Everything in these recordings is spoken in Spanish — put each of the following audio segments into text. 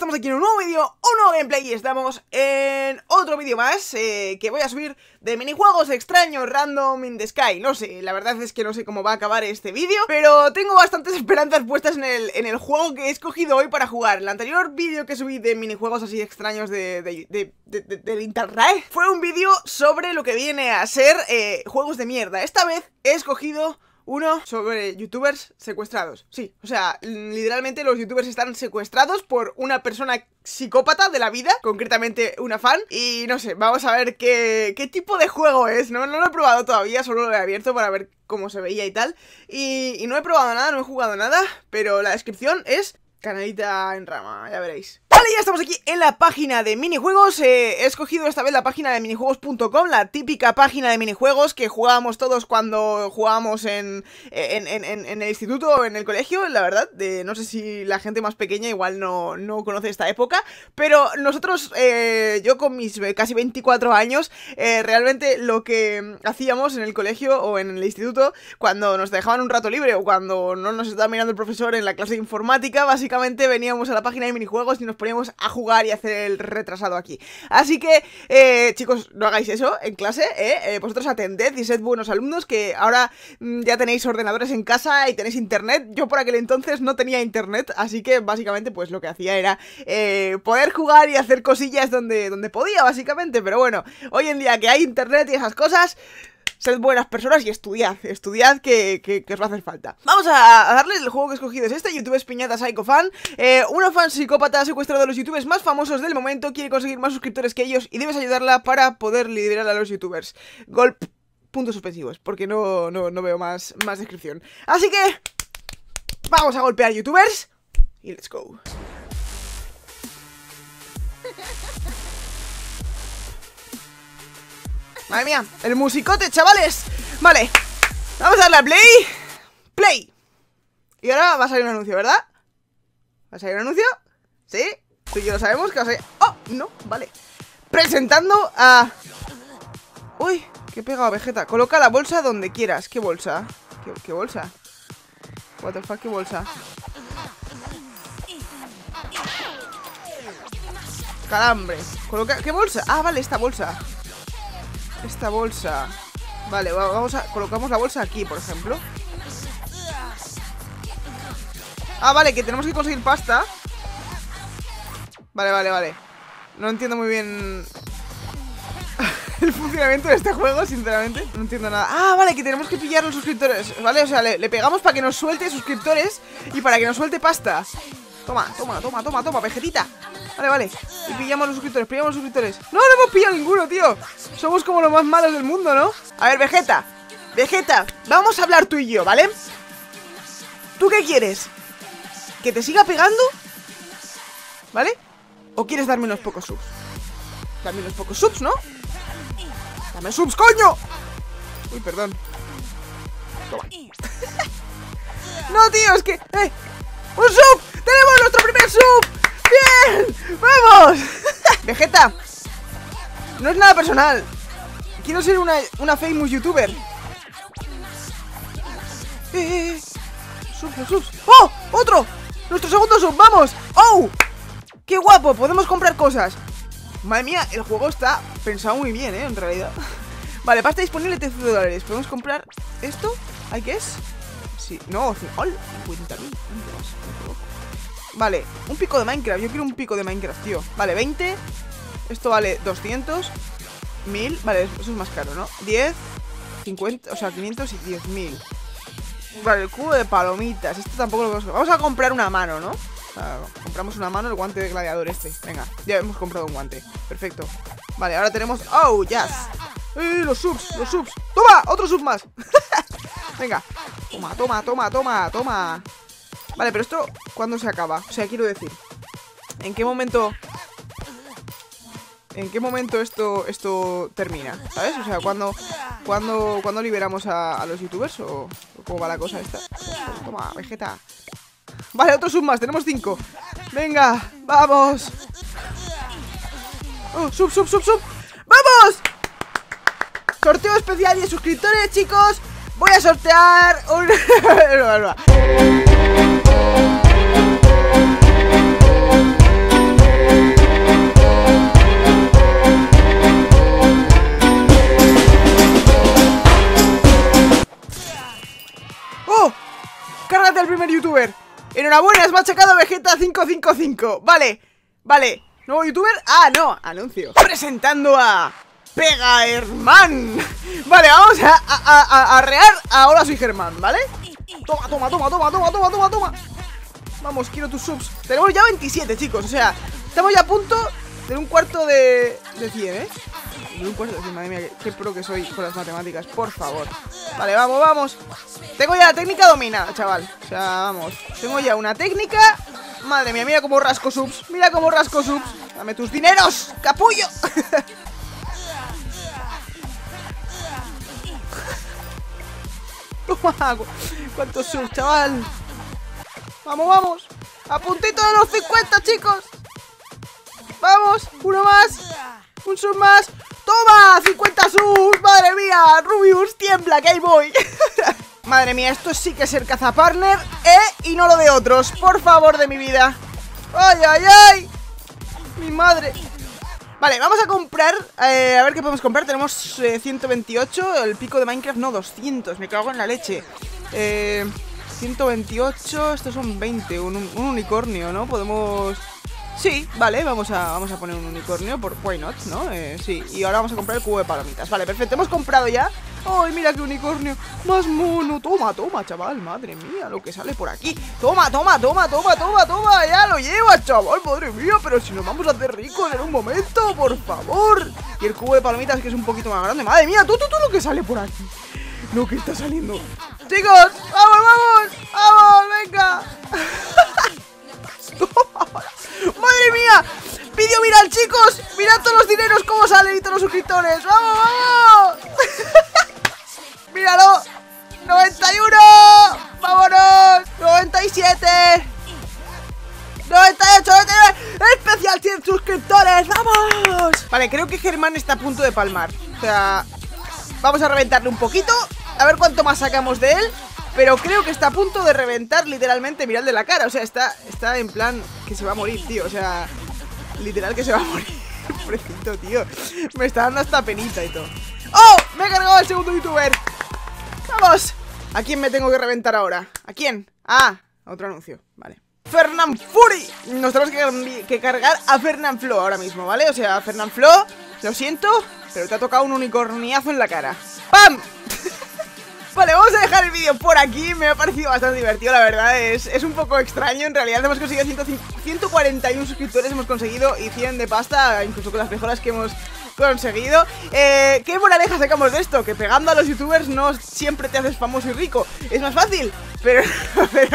estamos aquí en un nuevo vídeo, un nuevo gameplay y estamos en otro vídeo más que voy a subir de minijuegos extraños random in the sky. No sé, la verdad es que no sé cómo va a acabar este vídeo, pero tengo bastantes esperanzas puestas en el juego que he escogido hoy para jugar. El anterior vídeo que subí de minijuegos así extraños del internet fue un vídeo sobre lo que viene a ser juegos de mierda. Esta vez he escogido uno sobre youtubers secuestrados. Sí, o sea, literalmente los youtubers están secuestrados por una persona psicópata de la vida, concretamente una fan. Y no sé, vamos a ver qué tipo de juego es. No lo he probado todavía, solo lo he abierto para ver cómo se veía y tal. Y no he probado nada, no he jugado nada, pero la descripción es canalita en rama, ya veréis. Vale, ya estamos aquí en la página de minijuegos. He escogido esta vez la página de minijuegos.com, la típica página de minijuegos que jugábamos todos cuando jugábamos en el instituto o en el colegio, la verdad. No sé si la gente más pequeña igual no conoce esta época, pero nosotros, yo con mis casi 24 años, realmente lo que hacíamos en el colegio o en el instituto, cuando nos dejaban un rato libre o cuando no nos estaba mirando el profesor en la clase de informática, básicamente veníamos a la página de minijuegos y nos poníamos a jugar y hacer el retrasado aquí. Así que, chicos, no hagáis eso en clase, vosotros atended y sed buenos alumnos, que ahora ya tenéis ordenadores en casa y tenéis internet. Yo por aquel entonces no tenía internet, así que básicamente pues lo que hacía era poder jugar y hacer cosillas donde podía, básicamente. Pero bueno, hoy en día que hay internet y esas cosas, sed buenas personas y estudiad que os va a hacer falta. Vamos a darle el juego que he escogido. Es este, YouTube es Piñata Psycho Fan. Una fan psicópata ha secuestrado a los youtubers más famosos del momento, quiere conseguir más suscriptores que ellos y debes ayudarla para poder liberar a los youtubers. Golpe, puntos suspensivos, porque no veo más descripción. Así que vamos a golpear youtubers y let's go. Madre mía, el musicote, chavales. Vale, vamos a darle a play. Play. Y ahora va a salir un anuncio, ¿verdad? ¿Va a salir un anuncio? ¿Sí? Tú y yo lo sabemos que va a salir... ¡Oh! No, vale. Presentando a... ¡Uy! ¡Qué pegado, Vegetta! Coloca la bolsa donde quieras. ¿Qué bolsa? ¿Qué bolsa? What the fuck, ¿qué bolsa? Calambre. Coloca... ¿Qué bolsa? Ah, vale, esta bolsa. Esta bolsa. Vale, vamos a... Colocamos la bolsa aquí, por ejemplo. Ah, vale, que tenemos que conseguir pasta. Vale, vale, vale. No entiendo muy bien el funcionamiento de este juego, sinceramente. No entiendo nada. Ah, vale, que tenemos que pillar los suscriptores. Vale, o sea, le pegamos para que nos suelte suscriptores y para que nos suelte pasta. Toma, toma, toma, toma, toma, Vegettita. Vale, vale, y pillamos los suscriptores. No, no hemos pillado ninguno, tío. Somos como los más malos del mundo, ¿no? A ver, Vegetta, vamos a hablar tú y yo, ¿vale? ¿Tú qué quieres? ¿Que te siga pegando? ¿Vale? ¿O quieres darme unos pocos subs? Dame unos pocos subs, ¿no? ¡Dame subs, coño! Uy, perdón. Toma. No, tío, es que... ¡Un sub! ¡Tenemos nuestro primer sub! ¡Bien! ¡Vamos! Vegetta, no es nada personal. Quiero ser una famous youtuber. Subs. ¡Oh! ¡Otro! ¡Nuestro segundo sub! ¡Vamos! ¡Oh! ¡Qué guapo! Podemos comprar cosas. Madre mía, el juego está pensado muy bien, en realidad. Vale, pasta disponible de $13. Podemos comprar esto. ¿Ay, qué es? Sí, no, 50.000. Vale, un pico de Minecraft. Yo quiero un pico de Minecraft, tío. Vale, 20. Esto vale 200. 1000. Vale, eso es más caro, ¿no? 10. 50. O sea, 500 y 10.000. Vale, el cubo de palomitas. Esto tampoco lo podemos comprar. Vamos a comprar una mano, ¿no? O sea, compramos una mano, el guante de gladiador este. Venga, ya hemos comprado un guante. Perfecto. Vale, ahora tenemos... ¡Oh, yes! Los subs. ¡Toma! Otro sub más. Venga. Toma, toma, toma, toma, toma. Vale, pero esto, ¿cuándo se acaba? O sea, quiero decir, ¿En qué momento esto termina? ¿Sabes? O sea, ¿cuándo liberamos a los youtubers? ¿O cómo va la cosa esta? Toma, Vegetta. Vale, otro sub más, tenemos 5. Venga, vamos. Sub. ¡Vamos! Sorteo especial y de suscriptores, chicos. Voy a sortear un... Enhorabuena, has machacado Vegetta777. Vale, vale. ¿Nuevo youtuber? Ah, no, anuncio. Presentando a... Pega, Germán. Vale, vamos a rear. Ahora soy Germán, ¿vale? Toma, toma, toma, toma, toma, toma, toma, toma. Vamos, quiero tus subs. Tenemos ya 27, chicos, o sea, estamos ya a punto de un cuarto de 100, ¿eh? De un cuarto de 100, madre mía, qué pro que soy con las matemáticas, por favor. Vale, vamos, vamos. Tengo ya la técnica dominada, chaval. O sea, vamos, tengo ya una técnica. Madre mía, mira cómo rasco subs. Mira cómo rasco subs. Dame tus dineros, capullo. ¿Cuántos subs, chaval? Vamos, vamos. A puntito de los 50, chicos. Vamos, uno más. Un sub más. ¡Toma! 50 subs. Madre mía, Rubius, tiembla, que ahí voy. Madre mía, esto sí que es el cazapartner, ¿eh? Y no lo de otros, por favor de mi vida. ¡Ay, ay, ay! Mi madre. Vale, vamos a comprar, a ver qué podemos comprar. Tenemos 128, el pico de Minecraft, no, 200, me cago en la leche. 128, estos son 20, un unicornio, ¿no? Podemos... Sí, vale, vamos a poner un unicornio por why not, ¿no? Sí, y ahora vamos a comprar el cubo de palomitas. Vale, perfecto, hemos comprado ya. ¡Ay, mira qué unicornio! ¡Más mono! Toma, toma, chaval, madre mía, lo que sale por aquí. Toma, toma, toma, toma, toma, toma. Ya lo llevas, chaval, madre mía. Pero si nos vamos a hacer ricos en un momento, por favor. Y el cubo de palomitas, que es un poquito más grande. Madre mía, tú lo que sale por aquí. Lo que está saliendo. Chicos, vamos, vamos. Vamos, venga. Madre mía. Vídeo viral, chicos. Mirad todos los dineros cómo salen y todos los suscriptores. Vamos, vamos. ¡Míralo! ¡91! ¡Vámonos! ¡97! ¡98! ¡99! ¡Especial 100 suscriptores! ¡Vamos! Vale, creo que Germán está a punto de palmar. O sea, vamos a reventarle un poquito. A ver cuánto más sacamos de él. Pero creo que está a punto de reventar, literalmente. Mirad de la cara, o sea, está en plan que se va a morir, tío, o sea, literal que se va a morir. Pobrecito, tío. Me está dando hasta penita y todo. ¡Oh! Me he cargado al segundo youtuber. ¡Vamos! ¿A quién me tengo que reventar ahora? ¿A quién? ¡Ah! Otro anuncio, vale. ¡Fernanfloo! Nos tenemos que cargar a Fernanfloo ahora mismo, ¿vale? O sea, Fernanfloo, lo siento, pero te ha tocado un unicorniazo en la cara. ¡Pam! Vale, vamos a dejar el vídeo por aquí. Me ha parecido bastante divertido, la verdad. Es un poco extraño, en realidad hemos conseguido 141 suscriptores, hemos conseguido, y 100 de pasta, incluso con las mejoras que hemos... conseguido. ¿Qué moraleja sacamos de esto? Que pegando a los youtubers no siempre te haces famoso y rico. Es más fácil, pero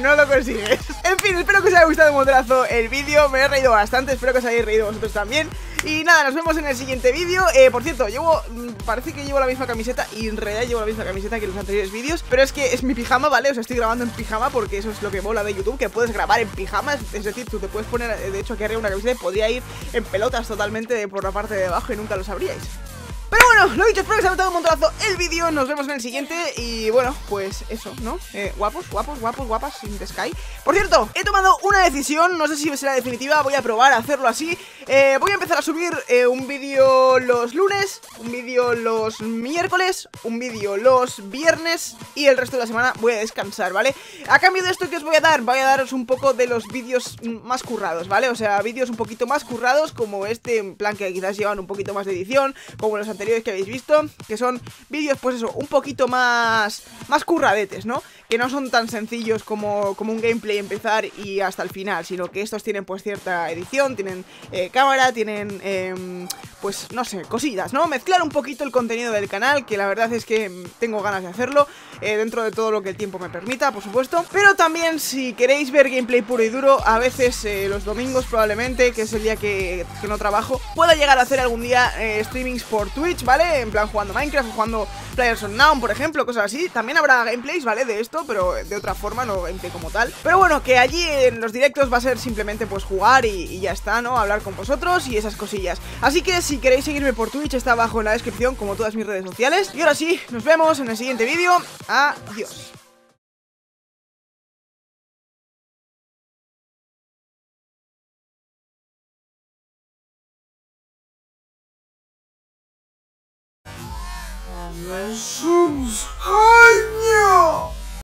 no lo consigues. En fin, espero que os haya gustado un montonazo el vídeo. Me he reído bastante, espero que os hayáis reído vosotros también. Y nada, nos vemos en el siguiente vídeo. Por cierto, parece que llevo la misma camiseta. Y en realidad llevo la misma camiseta que en los anteriores vídeos. Pero es que es mi pijama, ¿vale? O sea, estoy grabando en pijama porque eso es lo que mola de YouTube, que puedes grabar en pijama. Es decir, tú te puedes poner, de hecho, aquí arriba una camiseta y podía ir en pelotas totalmente por la parte de abajo y nunca lo sabríais. Pero bueno, lo dicho, espero que os haya gustado un montonazo el vídeo. Nos vemos en el siguiente. Y bueno, pues eso, ¿no? Guapos, guapos, guapos, guapas in the sky. Por cierto, he tomado una decisión. No sé si será definitiva, voy a probar a hacerlo así. Voy a empezar a subir un vídeo los lunes, un vídeo los miércoles, un vídeo los viernes, y el resto de la semana voy a descansar, ¿vale? A cambio de esto que os voy a dar, voy a daros un poco de los vídeos más currados, ¿vale? O sea, vídeos un poquito más currados, como este, en plan que quizás llevan un poquito más de edición, como los anteriores que habéis visto, que son vídeos, pues eso, un poquito más curradetes, ¿no? Que no son tan sencillos como un gameplay empezar y hasta el final, sino que estos tienen pues cierta edición, tienen cámara, tienen, pues no sé, cosillas, ¿no? Mezclar un poquito el contenido del canal, que la verdad es que tengo ganas de hacerlo, dentro de todo lo que el tiempo me permita, por supuesto. Pero también, si queréis ver gameplay puro y duro, a veces los domingos probablemente, que es el día que no trabajo, pueda llegar a hacer algún día streamings por Twitch, ¿vale? En plan jugando Minecraft o jugando PlayerUnknown, por ejemplo, cosas así. También habrá gameplays, ¿vale? De esto, pero de otra forma, no gameplay como tal. Pero bueno, que allí en los directos va a ser simplemente pues jugar y ya está, ¿no? Hablar con vosotros y esas cosillas. Así que si queréis seguirme por Twitch, está abajo en la descripción, como todas mis redes sociales. Y ahora sí, nos vemos en el siguiente vídeo. Adiós. Subscribe!